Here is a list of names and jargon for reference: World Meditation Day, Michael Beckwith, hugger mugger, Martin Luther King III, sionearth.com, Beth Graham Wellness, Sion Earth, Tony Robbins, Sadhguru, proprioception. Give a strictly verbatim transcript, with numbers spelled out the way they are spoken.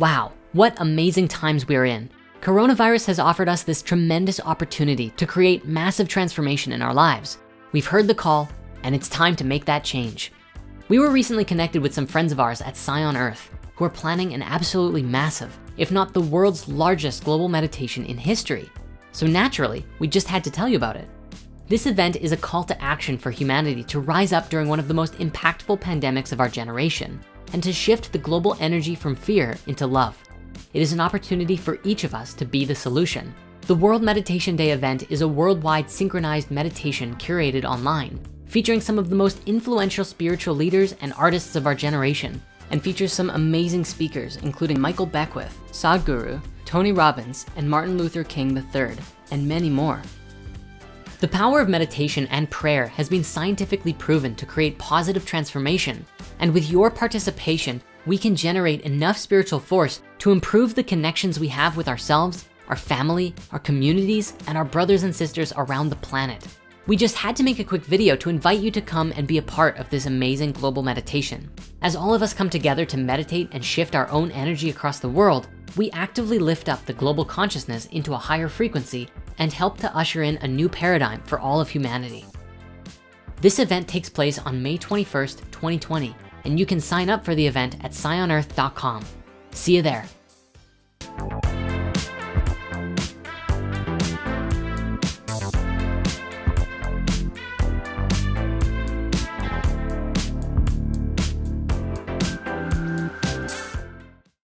Wow, what amazing times we're in. Coronavirus has offered us this tremendous opportunity to create massive transformation in our lives. We've heard the call and it's time to make that change. We were recently connected with some friends of ours at Sion Earth who are planning an absolutely massive, if not the world's largest global meditation in history. So naturally, we just had to tell you about it. This event is a call to action for humanity to rise up during one of the most impactful pandemics of our generation and to shift the global energy from fear into love. It is an opportunity for each of us to be the solution. The World Meditation Day event is a worldwide synchronized meditation curated online, featuring some of the most influential spiritual leaders and artists of our generation, and features some amazing speakers, including Michael Beckwith, Sadhguru, Tony Robbins, and Martin Luther King the third, and many more. The power of meditation and prayer has been scientifically proven to create positive transformation, and with your participation, we can generate enough spiritual force to improve the connections we have with ourselves, our family, our communities, and our brothers and sisters around the planet. We just had to make a quick video to invite you to come and be a part of this amazing global meditation. As all of us come together to meditate and shift our own energy across the world, we actively lift up the global consciousness into a higher frequency and help to usher in a new paradigm for all of humanity. This event takes place on May twenty-first, twenty twenty, and you can sign up for the event at sion earth dot com. See you there.